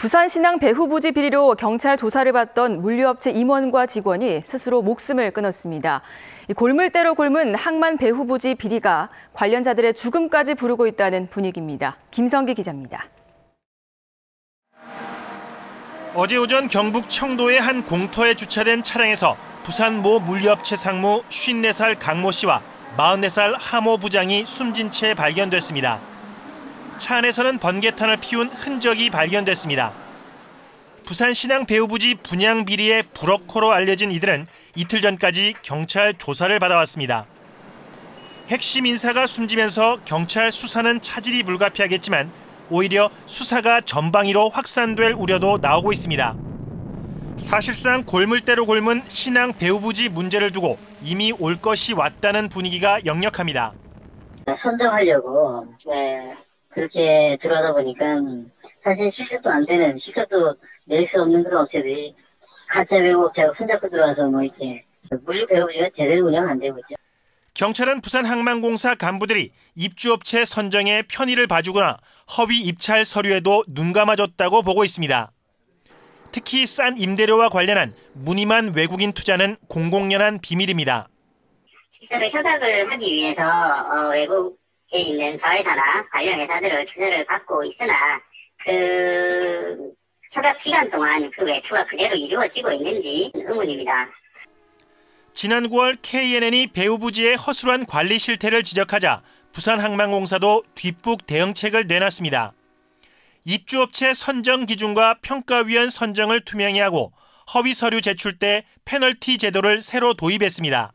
부산신항 배후부지 비리로 경찰 조사를 받던 물류업체 임원과 직원이 스스로 목숨을 끊었습니다. 골물대로 곪은 항만 배후부지 비리가 관련자들의 죽음까지 부르고 있다는 분위기입니다. 김성기 기자입니다. 어제 오전 경북 청도의 한 공터에 주차된 차량에서 부산 모 물류업체 상무 54살 강모 씨와 44살 하모 부장이 숨진 채 발견됐습니다. 차 안에서는 번개탄을 피운 흔적이 발견됐습니다. 부산신항 배후부지 분양 비리의 불어커로 알려진 이들은 이틀 전까지 경찰 조사를 받아왔습니다. 핵심 인사가 숨지면서 경찰 수사는 차질이 불가피하겠지만 오히려 수사가 전방위로 확산될 우려도 나오고 있습니다. 사실상 골물대로 곪은 신항 배후부지 문제를 두고 이미 올 것이 왔다는 분위기가 역력합니다. 선정하려고 그렇게 들어가다 보니까 사실 실적도 안 되는, 실적도 낼 수 없는 그런 업체들이 가짜 배후업체하고 손잡고 들어와서 이렇게 물류 배후부지가 제대로 운영 안 되고 있죠. 경찰은 부산항만공사 간부들이 입주업체 선정에 편의를 봐주거나 허위 입찰 서류에도 눈 감아줬다고 보고 있습니다. 특히 싼 임대료와 관련한 무늬만 외국인 투자는 공공연한 비밀입니다. 실제로 협약을 하기 위해서 외국 있는 자회사나 관련 회사들을 투자를 받고 있으나 그 협약 기간 동안 그 외투가 그대로 이루어지고 있는지 의문입니다. 지난 9월 KNN이 배후부지의 허술한 관리 실태를 지적하자 부산항만공사도 뒷북 대응책을 내놨습니다. 입주업체 선정 기준과 평가위원 선정을 투명히 하고 허위 서류 제출 때 페널티 제도를 새로 도입했습니다.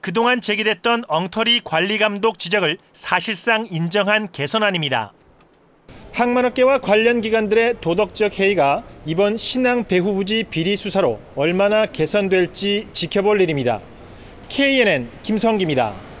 그동안 제기됐던 엉터리 관리감독 지적을 사실상 인정한 개선안입니다. 항만업계와 관련 기관들의 도덕적 해이가 이번 신항 배후부지 비리 수사로 얼마나 개선될지 지켜볼 일입니다. KNN 김성기입니다.